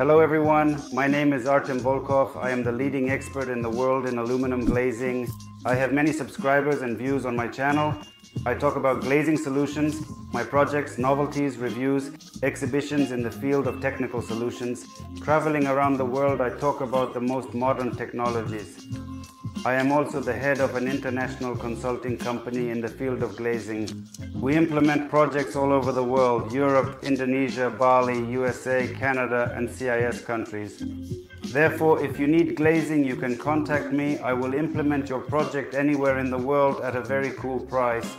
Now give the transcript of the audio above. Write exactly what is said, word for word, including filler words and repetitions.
Hello everyone, my name is Artem Volkov. I am the leading expert in the world in aluminum glazing. I have many subscribers and views on my channel. I talk about glazing solutions, my projects, novelties, reviews, exhibitions in the field of technical solutions. Traveling around the world, I talk about the most modern technologies. I am also the head of an international consulting company in the field of glazing. We implement projects all over the world: Europe, Indonesia, Bali, U S A, Canada, and C I S countries. Therefore, if you need glazing, you can contact me. I will implement your project anywhere in the world at a very cool price.